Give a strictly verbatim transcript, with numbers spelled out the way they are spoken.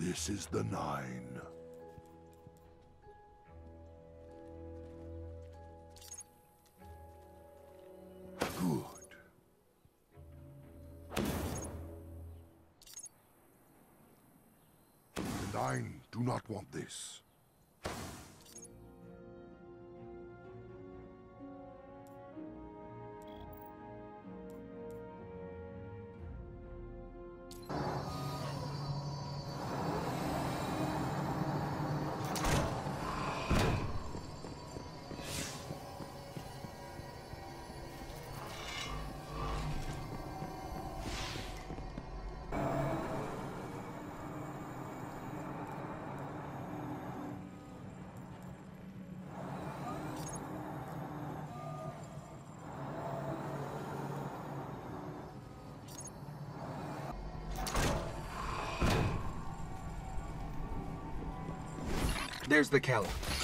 This is the nine. Good. The nine do not want this. There's the caliph.